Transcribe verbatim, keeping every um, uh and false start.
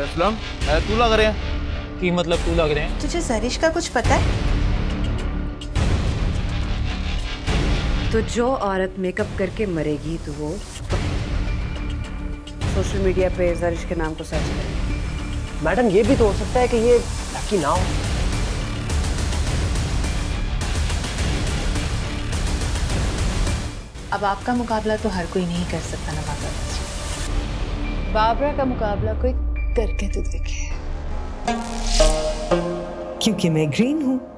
असलम, तू लग रहे हैं की मतलब तू लग रहे हैं। तुझे ज़रीश का कुछ पता है? तो जो औरत मेकअप करके मरेगी तो वो सोशल मीडिया पे ज़रीश के नाम को सर्च करेगी। मैडम ये भी तो हो सकता है कि ये लकी ना हो। अब आपका मुकाबला तो हर कोई नहीं कर सकता ना बाबरा। बाबरा का मुकाबला कोई करके तो देखे, क्योंकि मैं ग्रीन हूँ।